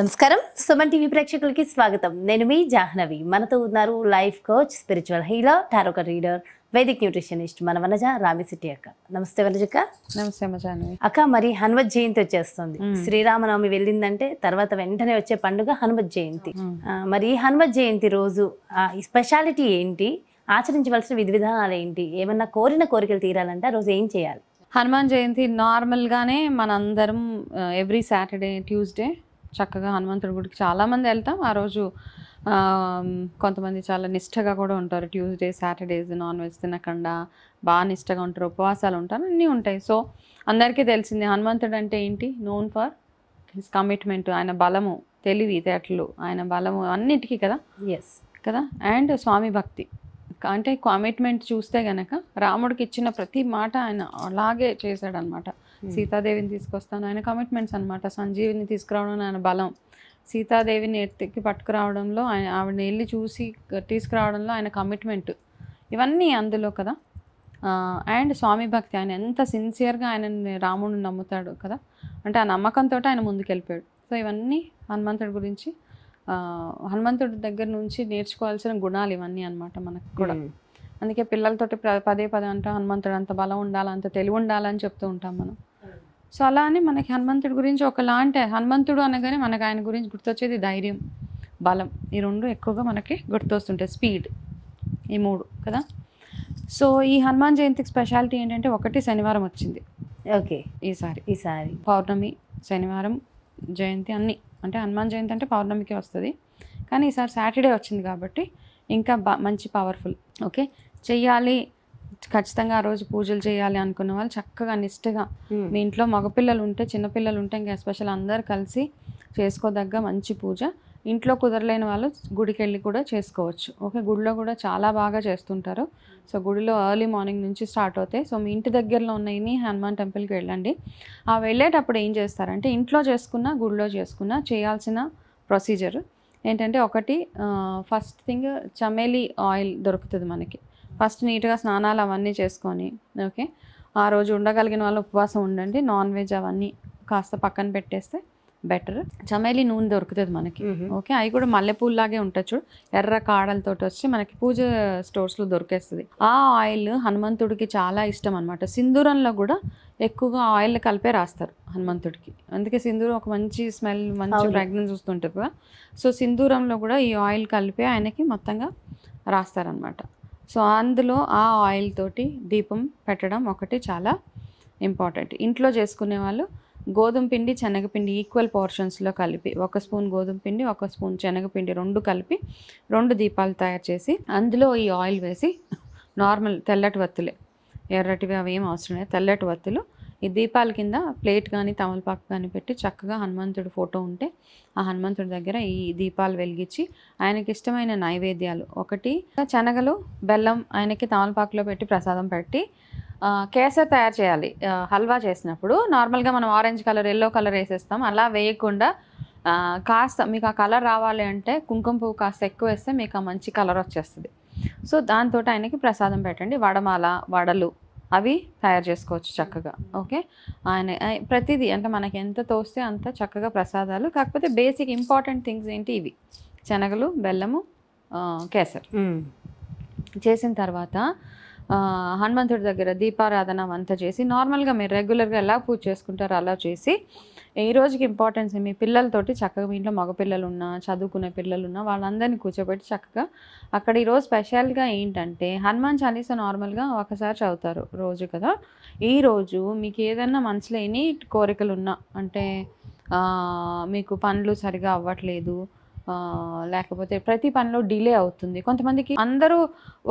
నమస్కారం సుమన్ టీవీ ప్రేక్షకులకు స్వాగతం నేను మీ జాహ్నవి మనతో ఉన్నారు లైఫ్ కోచ్ స్పిరిచువల్ హీలర్ టారోక రీడర్ వేదిక్ న్యూట్రిషనిస్ట్ మన వనజ రామిసిటి అక్క నమస్తే వనజక్క నమస్తే మజానవి అక్క మరి హనుమత్ జయంతి వచ్చేస్తుంది శ్రీరామనవమి వెళ్ళిందంటే తర్వాత వెంటనే వచ్చే పండుగ హనుమత్ జయంతి మరి ఈ హనుమత్ జయంతి రోజు ఈ స్పెషాలిటీ ఏంటి ఆచరించవలసిన విధి విధానాలు ఏంటి ఏమన్నా కోరిన కోరికలు తీరాలంటే రోజు ఏం చేయాలి హనుమాన్ జయంతి నార్మల్ గానే మనందరం ఎవ్రీ సాటర్డే ట్యూస్డే చక్కగా హనుమంతుడి గుడికి చాలామంది వెళ్తాం ఆ రోజు కొంతమంది చాలా నిష్టగా కూడా ఉంటారు ట్యూస్డే సాటర్డేస్ నాన్ వెజ్ తినకుండా బాగా నిష్టగా ఉంటారు ఉపవాసాలు ఉంటారు అన్నీ ఉంటాయి సో అందరికీ తెలిసింది హనుమంతుడు అంటే ఏంటి నోన్ ఫర్ హిస్ కమిట్మెంట్ ఆయన బలము తెలివి తేటలు ఆయన బలము అన్నిటికీ కదా ఎస్ కదా అండ్ స్వామి భక్తి అంటే కమిట్మెంట్ చూస్తే గనక రాముడికి ఇచ్చిన ప్రతి మాట ఆయన అలాగే చేశాడు అనమాట సీతాదేవిని తీసుకొస్తాను ఆయన కమిట్మెంట్స్ అనమాట సంజీవిని తీసుకురావడం ఆయన బలం సీతాదేవిని ఎత్తికి పట్టుకురావడంలో ఆయన ఆవిడని వెళ్ళి చూసి తీసుకురావడంలో ఆయన కమిట్మెంట్ ఇవన్నీ అందులో కదా అండ్ స్వామి భక్తి ఆయన ఎంత సిన్సియర్గా ఆయనని రాముడిని నమ్ముతాడు కదా అంటే ఆ నమ్మకంతో ఆయన ముందుకు వెళ్ళిపోయాడు సో ఇవన్నీ హనుమంతుడి గురించి హనుమంతుడి దగ్గర నుంచి నేర్చుకోవాల్సిన గుణాలు ఇవన్నీ అనమాట మనకు కూడా అందుకే పిల్లలతోటి పదే పదే అంటాం హనుమంతుడు అంత బలం ఉండాలి అంత తెలివి ఉండాలని చెప్తూ ఉంటాం మనం సో అలా అని మనకి హనుమంతుడి గురించి ఒకలాంటి హనుమంతుడు అనగానే మనకు ఆయన గురించి గుర్తొచ్చేది ధైర్యం బలం ఈ రెండు ఎక్కువగా మనకి గుర్తొస్తుంటాయి స్పీడ్ ఈ మూడు కదా సో ఈ హనుమాన్ జయంతికి స్పెషాలిటీ ఏంటంటే ఒకటి శనివారం వచ్చింది ఓకే ఈసారి పౌర్ణమి శనివారం జయంతి అన్నీ అంటే హనుమాన్ జయంతి అంటే పౌర్ణమికి వస్తుంది కానీ ఈసారి సాటర్డే వచ్చింది కాబట్టి ఇంకా మంచి పవర్ఫుల్ ఓకే చెయ్యాలి ఖచ్చితంగా ఆ రోజు పూజలు చేయాలి అనుకున్న వాళ్ళు చక్కగా నిష్టగా మీ ఇంట్లో మగపిల్లలు ఉంటే చిన్నపిల్లలు ఉంటే ఇంకా ఎస్పెషల్ అందరు కలిసి చేసుకోదగ్గ మంచి పూజ ఇంట్లో కుదరలేని వాళ్ళు గుడికి వెళ్ళి కూడా చేసుకోవచ్చు ఓకే గుడిలో కూడా చాలా బాగా చేస్తుంటారు సో గుడిలో ఎర్లీ మార్నింగ్ నుంచి స్టార్ట్ అవుతాయి సో మీ ఇంటి దగ్గరలో ఉన్నవి హనుమాన్ టెంపుల్కి వెళ్ళండి ఆ వెళ్ళేటప్పుడు ఏం చేస్తారంటే ఇంట్లో చేసుకున్నా గుడిలో చేసుకున్నా చేయాల్సిన ప్రొసీజర్ ఏంటంటే ఒకటి ఫస్ట్ థింగ్ చమేలి ఆయిల్ దొరుకుతుంది మనకి ఫస్ట్ నీట్గా స్నానాలు అవన్నీ చేసుకొని ఓకే ఆ రోజు ఉండగలిగిన వాళ్ళు ఉపవాసం ఉండండి నాన్ వెజ్ అవన్నీ కాస్త పక్కన పెట్టేస్తే బెటర్ చమేలి నూనె దొరుకుతుంది మనకి ఓకే అవి కూడా మల్లెపూల్లాగే ఉంటుంది చూడు ఎర్ర కాడలతో వచ్చి మనకి పూజ స్టోర్స్లో దొరికేస్తుంది ఆ ఆయిల్ హనుమంతుడికి చాలా ఇష్టం అనమాట సింధూరంలో కూడా ఎక్కువగా ఆయిల్ కలిపే రాస్తారు హనుమంతుడికి అందుకే సింధూరం ఒక మంచి స్మెల్ మంచి ఫ్రాగ్రెన్స్ వస్తుంటుంది కదా సో సింధూరంలో కూడా ఈ ఆయిల్ కలిపే ఆయనకి మొత్తంగా రాస్తారనమాట సో అందులో ఆ ఆయిల్ తోటి దీపం పెట్టడం ఒకటి చాలా ఇంపార్టెంట్ ఇంట్లో చేసుకునే వాళ్ళు గోధుమ పిండి శనగపిండి ఈక్వల్ పోర్షన్స్లో కలిపి ఒక స్పూన్ గోధుమ పిండి ఒక స్పూన్ శనగపిండి రెండు కలిపి రెండు దీపాలు తయారు చేసి అందులో ఈ ఆయిల్ వేసి నార్మల్ తెల్లటి వత్తులే ఎర్రటివి అవి ఏం అవసరం లేదు తెల్లటి వత్తులు ఈ దీపాల కింద ప్లేట్ కానీ తమలపాకు కానీ పెట్టి చక్కగా హనుమంతుడి ఫోటో ఉంటే ఆ హనుమంతుడి దగ్గర ఈ దీపాలు వెలిగించి ఆయనకి ఇష్టమైన నైవేద్యాలు ఒకటి శనగలు బెల్లం ఆయనకి తమలపాకులో పెట్టి ప్రసాదం పెట్టి కేసర్ తయారు చేయాలి హల్వా చేసినప్పుడు నార్మల్గా మనం ఆరెంజ్ కలర్ ఎల్లో కలర్ వేసేస్తాం అలా వేయకుండా కాస్త మీకు ఆ కలర్ రావాలి అంటే కుంకుమ పువ్వు కాస్త ఎక్కువ వేస్తే మీకు ఆ మంచి కలర్ వచ్చేస్తుంది సో దాంతో ఆయనకి ప్రసాదం పెట్టండి వడమాల వడలు అవి తయారు చేసుకోవచ్చు చక్కగా ఓకే ఆయన ప్రతిదీ అంటే మనకి ఎంత తోస్తే అంత చక్కగా ప్రసాదాలు కాకపోతే బేసిక్ ఇంపార్టెంట్ థింగ్స్ ఏంటి ఇవి శనగలు బెల్లము కేసర్ చేసిన తర్వాత హనుమంతుడి దగ్గర దీపారాధన అంతా చేసి నార్మల్గా మీరు రెగ్యులర్గా ఎలా పూజ చేసుకుంటారో అలా చేసి ఈ రోజుకి ఇంపార్టెన్స్ మీ పిల్లలతోటి చక్కగా మీ ఇంట్లో మగపిల్లలు ఉన్నా చదువుకునే పిల్లలు ఉన్నా వాళ్ళందరినీ కూర్చోబెట్టి చక్కగా అక్కడ ఈరోజు స్పెషల్గా ఏంటంటే హనుమాన్ చాలీసా నార్మల్గా ఒకసారి చదువుతారు రోజు కదా ఈరోజు మీకు ఏదైనా మనసులో ఎనీ కోరికలు ఉన్నా అంటే మీకు పనులు సరిగా అవ్వట్లేదు లేకపోతే ప్రతి పనిలో డిలే అవుతుంది కొంతమందికి అందరూ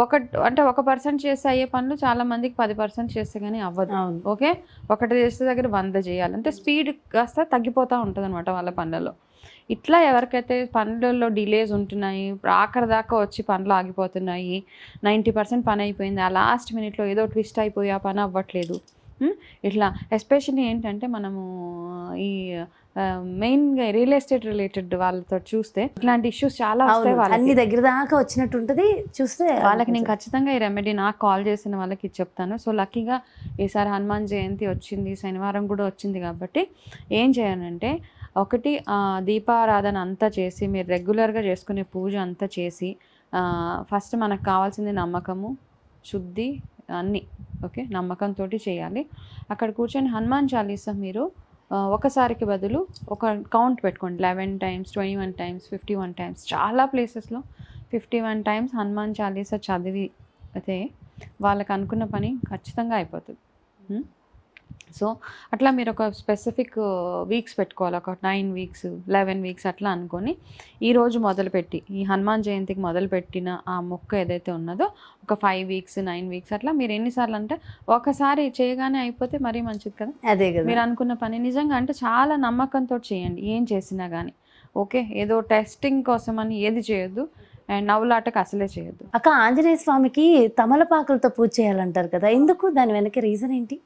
ఒక అంటే 1% చేస్తే అయ్యే పనులు చాలా మందికి 10% చేస్తే కానీ అవ్వదు ఓకే ఒకటి చేస్తే దగ్గర 100 చేయాలంటే స్పీడ్ కాస్త తగ్గిపోతూ ఉంటుంది అనమాట వాళ్ళ పనులలో ఇట్లా ఎవరికైతే పనులలో డిలేస్ ఉంటున్నాయి ఆఖరి దాకా వచ్చి పనులు ఆగిపోతున్నాయి 90% పని అయిపోయింది ఆ లాస్ట్ మినిట్లో ఏదో ట్విస్ట్ అయిపోయి ఆ పని అవ్వట్లేదు ఇట్లా ఎస్పెషల్లీ ఏంటంటే మనము ఈ మెయిన్గా రియల్ ఎస్టేట్ రిలేటెడ్ వాళ్ళతో చూస్తే ఇట్లాంటి ఇష్యూస్ చాలా వస్తాయి. వాళ్ళకి అన్ని దగ్గర దాకా వచ్చినట్టు ఉంటుంది చూస్తే. వాళ్ళకి నేను ఖచ్చితంగా ఈ రెమెడీ నాకు కాల్ చేసిన వాళ్ళకి చెప్తాను. సో లక్కీగా ఈసారి హనుమాన్ జయంతి వచ్చింది, శనివారం కూడా వచ్చింది కాబట్టి ఏం చేయాలంటే ఒకటి దీపారాధన అంతా చేసి మీరు రెగ్యులర్గా చేసుకునే పూజ అంతా చేసి ఫస్ట్ మనకు కావాల్సింది నమ్మకము, శుద్ధి అన్నీ ఓకే నమ్మకంతో చేయాలి. అక్కడ కూర్చొని హనుమాన్ చాలీసా మీరు ఒకసారికి బదులు ఒక కౌంట్ పెట్టుకోండి. 11 times, 21 times, 51 times, చాలా ప్లేసెస్లో 51 times హనుమాన్ చాలీసా చదివితే వాళ్ళకు అనుకున్న పని ఖచ్చితంగా అయిపోతుంది. సో అట్లా మీరు ఒక స్పెసిఫిక్ వీక్స్ పెట్టుకోవాలి, ఒక 9 weeks, 11 weeks అట్లా అనుకొని ఈరోజు మొదలుపెట్టి ఈ హనుమాన్ జయంతికి మొదలుపెట్టిన ఆ మొక్క ఏదైతే ఉన్నదో ఒక 5 weeks, 9 weeks అట్లా మీరు ఎన్నిసార్లు అంటే ఒకసారి చేయగానే అయిపోతే మరీ మంచిది కదా. అదే కదా మీరు అనుకున్న పని నిజంగా అంటే చాలా నమ్మకంతో చేయండి. ఏం చేసినా కానీ ఓకే ఏదో టెస్టింగ్ కోసం అని ఏది చేయొద్దు, అండ్ నవ్వులాటకు అసలే చేయొద్దు. అక్క ఆంజనేయ స్వామికి తమలపాకులతో పూజ చేయాలంటారు కదా, ఎందుకు దాని వెనక రీజన్ ఏంటి?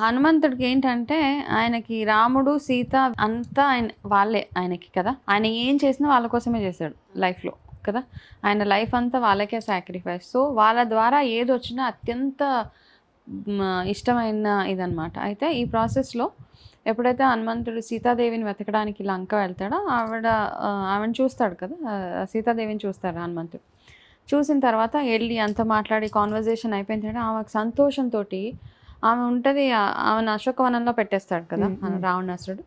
హనుమంతుడికి ఏంటంటే ఆయనకి రాముడు సీత అంతా ఆయన వాళ్ళే ఆయనకి కదా, ఆయన ఏం చేసినా వాళ్ళ కోసమే చేశాడు లైఫ్లో కదా, ఆయన లైఫ్ అంతా వాళ్ళకే సాక్రిఫైస్. సో వాళ్ళ ద్వారా ఏది వచ్చినా అత్యంత ఇష్టమైన ఇదనమాట. అయితే ఈ ప్రాసెస్లో ఎప్పుడైతే హనుమంతుడు సీతాదేవిని వెతకడానికి లంక వెళ్తాడో ఆమెను చూస్తాడు కదా, సీతాదేవిని చూస్తాడు హనుమంతుడు. చూసిన తర్వాత వెళ్ళి అంతా మాట్లాడి కాన్వర్జేషన్ అయిపోయిన తర్వాత ఆమెకు సంతోషంతో ఆమె ఉంటుంది, ఆమెను అశోకవనంలో పెట్టేస్తాడు కదా రావణాసురుడు.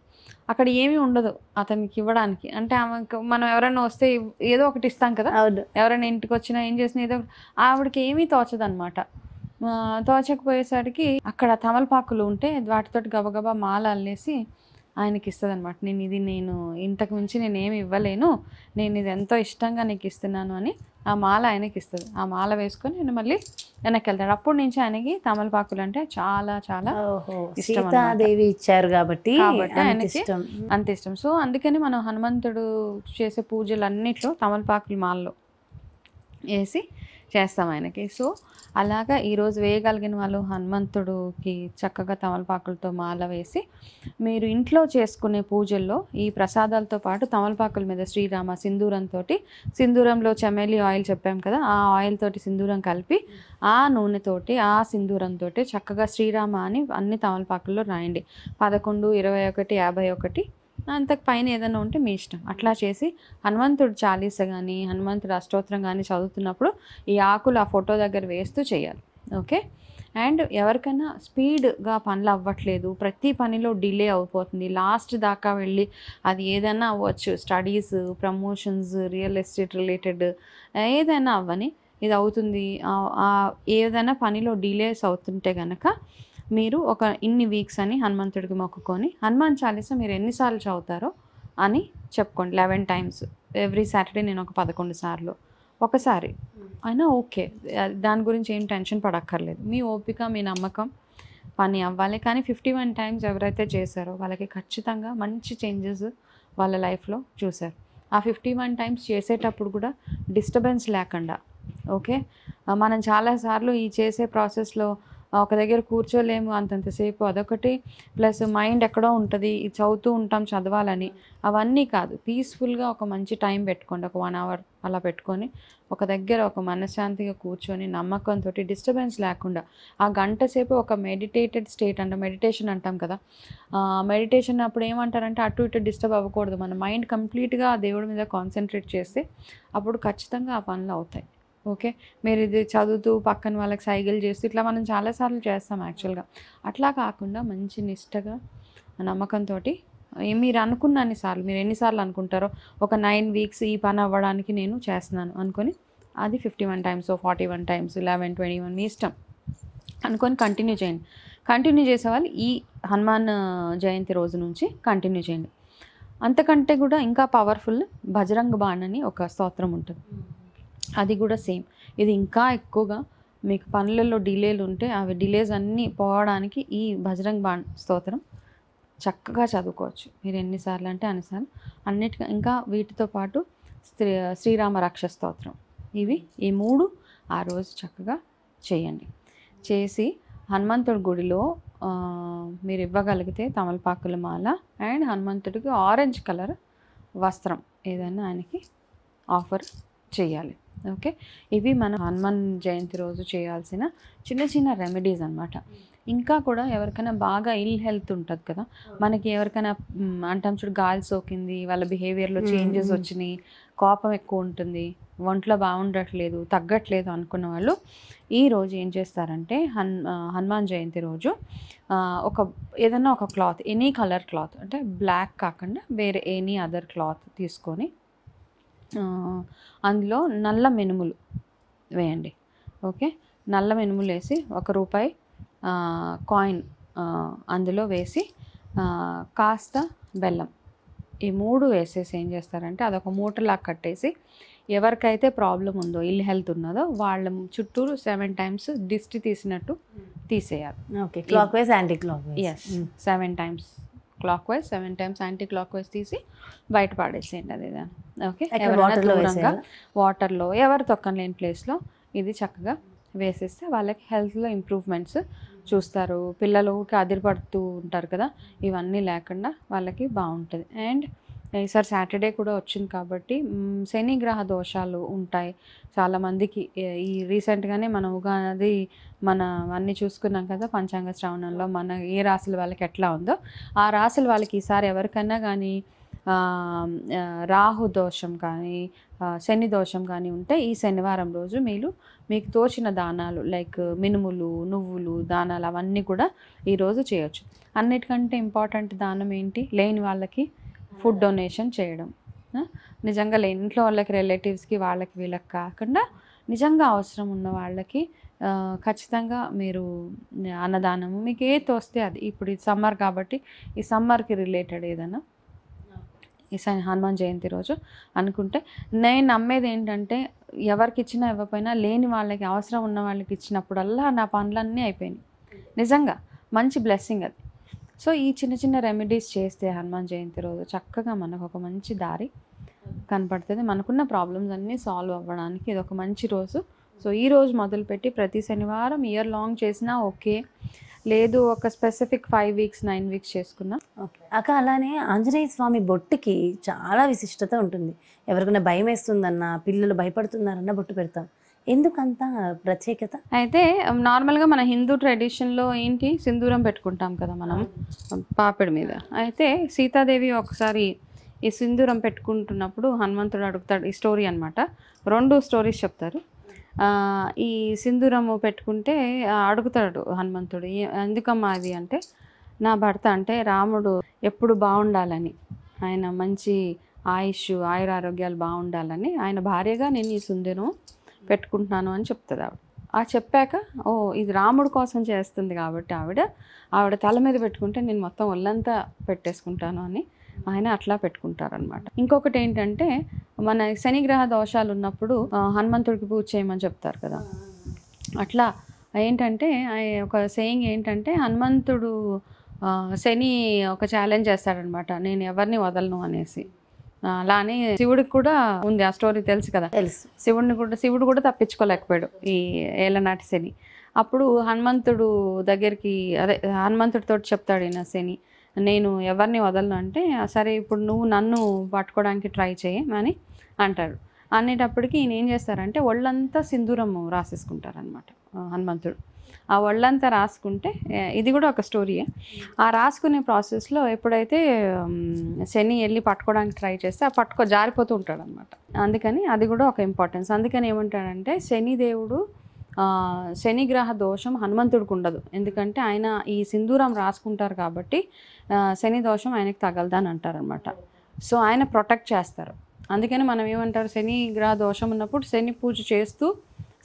అక్కడ ఏమీ ఉండదు అతనికి ఇవ్వడానికి, అంటే ఆమెకు మనం ఎవరైనా వస్తే ఏదో ఒకటి ఇస్తాం కదా, ఎవరైనా ఇంటికి వచ్చినా ఏం చేసినా ఏదో ఆవిడకి ఏమీ తోచదనమాట. తోచకపోయేసరికి అక్కడ తమలపాకులు ఉంటే వాటితోటి గబగబా మాల అల్లేసి ఆయనకి ఇస్తుంది అనమాట. నేను ఇది నేను ఇంతకు మించి నేనేమి ఇవ్వలేను, నేను ఇది ఎంతో ఇష్టంగా నీకు ఇస్తున్నాను అని ఆ మాల ఆయనకి ఇస్తుంది. ఆ మాల వేసుకొని నేను మళ్ళీ వెనక్కి వెళ్తాడు. అప్పటి నుంచి ఆయనకి తమలపాకులు అంటే చాలా చాలా సీతాదేవి ఇచ్చారు కాబట్టి ఆయనకి అంత ఇష్టం. సో అందుకని మనం హనుమంతుడు చేసే పూజలు అన్నిట్లో తమలపాకులు మాలలో వేసి చేస్తాం ఆయనకి. సో అలాగా ఈరోజు వేయగలిగిన వాళ్ళు హనుమంతుడికి చక్కగా తమలపాకులతో మాల వేసి మీరు ఇంట్లో చేసుకునే పూజల్లో ఈ ప్రసాదాలతో పాటు తమలపాకుల మీద శ్రీరామ సింధూరంతో, సింధూరంలో చమేలి ఆయిల్ చెప్పాం కదా, ఆ ఆయిల్ తోటి సింధూరం కలిపి ఆ నూనెతోటి ఆ సింధూరంతో చక్కగా శ్రీరామ అని అన్ని తమలపాకుల్లో రాయండి. 11, 21, 51 అంతకు పైన ఏదైనా ఉంటే మీ ఇష్టం. అట్లా చేసి హనుమంతుడు చాలీస కానీ హనుమంతుడు అష్టోత్తరం కానీ చదువుతున్నప్పుడు ఈ ఆకులు ఆ ఫోటో దగ్గర వేస్తూ చేయాలి ఓకే. అండ్ ఎవరికైనా స్పీడ్గా పనులు అవ్వట్లేదు, ప్రతి పనిలో డిలే అయిపోతుంది, లాస్ట్ దాకా వెళ్ళి అది ఏదైనా అవ్వచ్చు, studies, promotions, real estate related ఏదైనా అవ్వని ఇది అవుతుంది, ఏదైనా పనిలో డిలేస్ అవుతుంటే కనుక మీరు ఒక ఇన్ని వీక్స్ అని హనుమంతుడికి మొక్కుకొని హనుమాన్ చాలీసా మీరు ఎన్నిసార్లు చదువుతారో అని చెప్పుకోండి. 11 times, ఎవ్రీ సాటర్డే నేను ఒక 11 సార్లు ఒకసారి అయినా ఓకే, దాని గురించి ఏం టెన్షన్ పడక్కర్లేదు. మీ ఓపిక, మీ నమ్మకం, పని అవ్వాలి. కానీ 51 times ఎవరైతే చేశారో వాళ్ళకి ఖచ్చితంగా మంచి చేంజెస్ వాళ్ళ లైఫ్లో చూశారు. ఆ 51 times చేసేటప్పుడు కూడా డిస్టర్బెన్స్ లేకుండా ఓకే. మనం చాలాసార్లు ఈ చేసే ప్రాసెస్లో ఒక దగ్గర కూర్చోలేము అంతంతసేపు, అదొకటి ప్లస్ మైండ్ ఎక్కడో ఉంటుంది చదువుతూ ఉంటాం చదవాలని, అవన్నీ కాదు. పీస్ఫుల్గా ఒక మంచి టైం పెట్టుకోండి, ఒక 1 hour అలా పెట్టుకొని ఒక దగ్గర ఒక మనశ్శాంతిగా కూర్చొని నమ్మకంతో డిస్టర్బెన్స్ లేకుండా ఆ గంట సేపు ఒక మెడిటేటెడ్ స్టేట్ అంటే మెడిటేషన్ అంటాం కదా. మెడిటేషన్ అప్పుడు ఏమంటారంటే అటు ఇటు డిస్టర్బ్ అవ్వకూడదు, మన మైండ్ కంప్లీట్గా దేవుడి మీద కాన్సన్ట్రేట్ చేస్తే అప్పుడు ఖచ్చితంగా ఆ పనులు అవుతాయి ఓకే. మీరు ఇది చదువుతూ పక్కన వాళ్ళకి సైకిల్ చేస్తూ ఇట్లా మనం చాలాసార్లు చేస్తాం యాక్చువల్గా. అట్లా కాకుండా మంచి నిష్టగా నమ్మకంతో మీరు అనుకున్న అన్నిసార్లు మీరు ఎన్నిసార్లు అనుకుంటారో ఒక 9 weeks ఈ పని అవ్వడానికి నేను చేస్తున్నాను అనుకొని అది 51 times, 41 times, 11, 21 మీ ఇష్టం అనుకొని కంటిన్యూ చేయండి. కంటిన్యూ చేసేవాళ్ళు ఈ హనుమాన్ జయంతి రోజు నుంచి కంటిన్యూ చేయండి. అంతకంటే కూడా ఇంకా పవర్ఫుల్ బజరంగ్ బాన్ అని ఒక స్తోత్రం ఉంటుంది, అది కూడా సేమ్. ఇది ఇంకా ఎక్కువగా మీకు పనులలో డిలేలు ఉంటే అవి డిలేస్ అన్నీ పోవడానికి ఈ బజరంగ్ బాన్ స్తోత్రం చక్కగా చదువుకోవచ్చు మీరు ఎన్నిసార్లు అంటే అన్నిసార్లు. అన్నిటికీ ఇంకా వీటితో పాటు శ్రీరామ రక్ష స్తోత్రం, ఇవి ఈ 3 ఆ రోజు చక్కగా చేయండి. చేసి హనుమంతుడి గుడిలో మీరు ఇవ్వగలిగితే తమలపాకుల మాల అండ్ హనుమంతుడికి ఆరెంజ్ కలర్ వస్త్రం ఏదైనా ఆయనకి ఆఫర్ చేయాలి. ఓకే, ఇవి మనం హనుమాన్ జయంతి రోజు చేయాల్సిన చిన్న చిన్న రెమెడీస్ అన్నమాట. ఇంకా కూడా ఎవరికైనా బాగా ఇల్ హెల్త్ ఉంటుంది కదా, మనకి ఎవరికైనా అంటాం చూడు గాలి సోకింది, వాళ్ళ బిహేవియర్లో చేంజెస్ వచ్చినాయి, కోపం ఎక్కువ ఉంటుంది, ఒంట్లో బాగుండట్లేదు, తగ్గట్లేదు అనుకున్న వాళ్ళు ఈరోజు ఏం చేస్తారంటే హనుమాన్ జయంతి రోజు ఒక ఏదైనా ఒక క్లాత్, ఎనీ కలర్ క్లాత్, అంటే బ్లాక్ కాకుండా వేరే ఎనీ అదర్ క్లాత్ తీసుకొని అందులో నల్ల మినుములు వేయండి. ఓకే, నల్ల మినుములు వేసి ₹1 కాయిన్ అందులో వేసి కాస్త బెల్లం, ఈ 3 వేసేసి ఏం చేస్తారంటే అదొక మూటలా కట్టేసి ఎవరికైతే ప్రాబ్లం ఉందో ఇల్ హెల్త్ ఉన్నదో వాళ్ళ చుట్టూరు 7 times దిష్టి తీసినట్టు తీసేయాలి. Okay, clockwise anticlockwise. Yes, 7 times clockwise, 7 times anticlockwise తీసి బయట పాడేసేయండి అది. ఓకే, దూరంగా వాటర్లో ఎవరు తొక్కలేని ప్లేస్లో ఇది చక్కగా వేసేస్తే వాళ్ళకి హెల్త్లో ఇంప్రూవ్మెంట్స్ చూస్తారు. పిల్లలు అదిరిపడుతూ ఉంటారు కదా, ఇవన్నీ లేకుండా వాళ్ళకి బాగుంటుంది. అండ్ ఈసారి సాటర్డే కూడా వచ్చింది కాబట్టి శనిగ్రహ దోషాలు ఉంటాయి చాలామందికి. ఈ రీసెంట్గానే మనం ఉగాది మన అన్నీ చూసుకున్నాం కదా పంచాంగ శ్రవణంలో, మన ఏ రాశుల వాళ్ళకి ఎట్లా ఉందో ఆ రాశుల వాళ్ళకి ఈసారి ఎవరికైనా కానీ రాహు దోషం కానీ శని దోషం కానీ ఉంటే ఈ శనివారం రోజు మీకు తోచిన దానాలు లైక్ మినుములు, నువ్వులు దానాలు అవన్నీ కూడా ఈరోజు చేయొచ్చు. అన్నిటికంటే ఇంపార్టెంట్ దానం ఏంటి, లేని వాళ్ళకి ఫుడ్ డొనేషన్ చేయడం. నిజంగా ఇంట్లో వాళ్ళకి, రిలేటివ్స్కి, వాళ్ళకి వీళ్ళకి కాకుండా నిజంగా అవసరం ఉన్న వాళ్ళకి ఖచ్చితంగా మీరు అన్నదానము, మీకు ఏ తోస్తే అది. ఇప్పుడు ఇది సమ్మర్ కాబట్టి ఈ సమ్మర్కి రిలేటెడ్ ఏదైనా ఈ హనుమాన్ జయంతి రోజు అనుకుంటే, నేను నమ్మేది ఏంటంటే ఎవరికి ఇచ్చినా ఇవ్వకపోయినా లేని వాళ్ళకి, అవసరం ఉన్న వాళ్ళకి ఇచ్చినప్పుడల్లా నా పనులన్నీ అయిపోయినాయి. నిజంగా మంచి బ్లెస్సింగ్ అది. సో ఈ చిన్న చిన్న రెమెడీస్ చేస్తే హనుమాన్ జయంతి రోజు చక్కగా మనకు ఒక మంచి దారి కనపడుతుంది, మనకున్న ప్రాబ్లమ్స్ అన్నీ సాల్వ్ అవ్వడానికి ఇది ఒక మంచి రోజు. సో ఈ రోజు మొదలుపెట్టి ప్రతి శనివారం ఇయర్ లాంగ్ చేసినా ఓకే, లేదు ఒక స్పెసిఫిక్ 5 weeks 9 weeks చేసుకున్నా ఓకే. అక్క, అలానే ఆంజనేయ స్వామి బొట్టుకి చాలా విశిష్టత ఉంటుంది. ఎవరికైనా భయం వేస్తుందన్నా, పిల్లలు భయపడుతున్నారన్న బొట్టు పెడతాం. ఎందుకంత ప్రత్యేకత అయితే, నార్మల్గా మన హిందూ ట్రెడిషన్లో ఏంటి సింధూరం పెట్టుకుంటాం కదా మనం పాపిడి మీద. అయితే సీతాదేవి ఒకసారి ఈ సింధూరం పెట్టుకుంటున్నప్పుడు హనుమంతుడు అడుగుతాడు, ఈ స్టోరీ అనమాట, 2 stories చెప్తారు. ఈ సింధూరము పెట్టుకుంటే అడుగుతాడు హనుమంతుడు, ఎందుకమ్మా అది అంటే, నా భర్త అంటే రాముడు ఎప్పుడు బాగుండాలని, ఆయన మంచి ఆయుష్ ఆయురారోగ్యాలు బాగుండాలని, ఆయన భార్యగా నేను ఈ సింధూరం పెట్టుకుంటున్నాను అని చెప్తుంది ఆవిడ. ఆ చెప్పాక ఓ ఇది రాముడి కోసం చేస్తుంది కాబట్టి ఆవిడ తల మీద పెట్టుకుంటే నేను మొత్తం ఒళ్ళంతా పెట్టేసుకుంటాను అని ఆయన అట్లా పెట్టుకుంటారనమాట. ఇంకొకటి ఏంటంటే మన శనిగ్రహ దోషాలు ఉన్నప్పుడు హనుమంతుడికి పూజ చేయమని చెప్తారు కదా, అట్లా ఏంటంటే ఒక సేయింగ్ ఏంటంటే హనుమంతుడు శని ఒక ఛాలెంజ్ చేస్తాడనమాట, నేను ఎవరిని వదలను అనేసి. అలానే శివుడికి కూడా ఉంది ఆ స్టోరీ, తెలుసు కదా. శివుడు కూడా తప్పించుకోలేకపోయాడు ఈ ఏలనాటి శని. అప్పుడు హనుమంతుడు దగ్గరికి, అదే హనుమంతుడితో చెప్తాడు ఈయన శని, నేను ఎవరిని వదలను అంటే, సరే ఇప్పుడు నువ్వు నన్ను పట్టుకోవడానికి ట్రై చేయమని అంటాడు. అనేటప్పటికి ఈయన ఏం చేస్తారంటే ఒళ్ళంతా సింధూరము రాసేసుకుంటారనమాట హనుమంతుడు. ఆ ఒళ్ళంతా రాసుకుంటే, ఇది కూడా ఒక స్టోరీయే, ఆ రాసుకునే ప్రాసెస్లో ఎప్పుడైతే శని వెళ్ళి పట్టుకోవడానికి ట్రై చేస్తే ఆ జారిపోతూ ఉంటాడు అనమాట. అందుకని అది కూడా ఒక ఇంపార్టెన్స్. అందుకని ఏమంటాడంటే శనిదేవుడు, శనిగ్రహ దోషం హనుమంతుడికి ఉండదు, ఎందుకంటే ఆయన ఈ సింధూరం రాసుకుంటారు కాబట్టి శని దోషం ఆయనకు తగలదని అంటారనమాట. సో ఆయన ప్రొటెక్ట్ చేస్తారు. అందుకని మనం ఏమంటారు, శనిగ్రహ దోషం ఉన్నప్పుడు శని పూజ చేస్తూ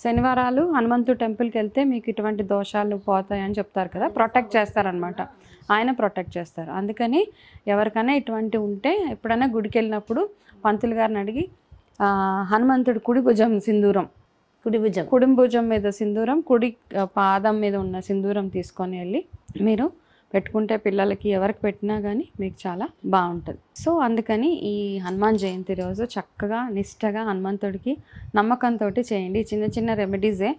శనివారాలు హనుమంతుడు టెంపుల్కి వెళ్తే మీకు ఇటువంటి దోషాలు పోతాయని చెప్తారు కదా, ప్రొటెక్ట్ చేస్తారనమాట, ఆయన ప్రొటెక్ట్ చేస్తారు. అందుకని ఎవరికైనా ఇటువంటి ఉంటే ఎప్పుడైనా గుడికి వెళ్ళినప్పుడు పంతులు గారిని అడిగి హనుమంతుడు కుడి భుజం మీద సింధూరం, కుడి పాదం మీద ఉన్న సింధూరం తీసుకొని వెళ్ళి మీరు పెట్టుకుంటే పిల్లలకి ఎవరికి పెట్టినా కానీ మీకు చాలా బాగుంటుంది. సో అందుకని ఈ హనుమాన్ జయంతి రోజు చక్కగా నిష్టగా హనుమంతుడికి నమ్మకంతో చేయండి. చిన్న చిన్న రెమెడీసే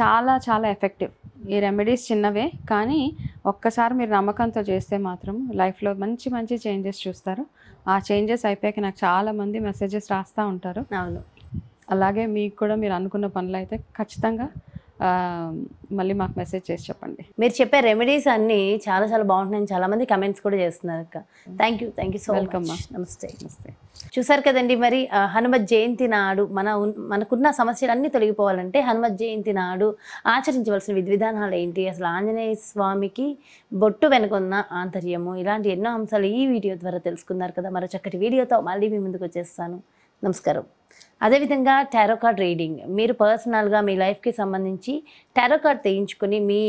చాలా చాలా ఎఫెక్టివ్ ఈ రెమెడీస్ చిన్నవే కానీ ఒక్కసారి మీరు నమ్మకంతో చేస్తే మాత్రం లైఫ్లో మంచి మంచి చేంజెస్ చూస్తారు. ఆ చేంజెస్ అయిపోయాక నాకు చాలామంది మెసేజెస్ రాస్తూ ఉంటారు. అవును, అలాగే మీకు కూడా మీరు అనుకున్న పనులు అయితే ఖచ్చితంగా మళ్ళీ మాకు మెసేజ్ చేసి చెప్పండి. మీరు చెప్పే రెమెడీస్ అన్నీ చాలా చాలా బాగుంటున్నాయని చాలామంది కమెంట్స్ కూడా చేస్తున్నారు అక్క. Thank you, thank you so much. నమస్తే. నమస్తే. చూసారు కదండి, మరి హనుమత్ జయంతి నాడు మనకున్న సమస్యలన్నీ తొలగిపోవాలంటే హనుమత్ జయంతి నాడు ఆచరించవలసిన విధి విధానాలు ఏంటి, అసలు ఆంజనేయ స్వామికి బొట్టు వెనుకున్న ఆంతర్యము, ఇలాంటి ఎన్నో అంశాలు ఈ వీడియో ద్వారా తెలుసుకున్నారు కదా. మరో చక్కటి వీడియోతో మళ్ళీ మీ ముందుకు వచ్చేస్తాను. నమస్కారం. అదేవిధంగా టారో కార్డ్ రీడింగ్, మీరు పర్సనల్గా మీ లైఫ్కి సంబంధించి టారో కార్డ్ తీయించుకొని మీ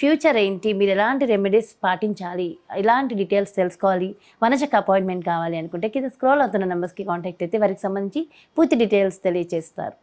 ఫ్యూచర్ ఏంటి, మీరు ఎలాంటి రెమెడీస్ పాటించాలి, ఇలాంటి డీటెయిల్స్ తెలుసుకోవాలి, మనచక్క అపాయింట్మెంట్ కావాలి అనుకుంటే కింద స్క్రోల్ అవుతున్న నెంబర్స్కి కాంటాక్ట్ అయితే వారికి సంబంధించి పూర్తి డీటెయిల్స్ తెలియజేస్తారు.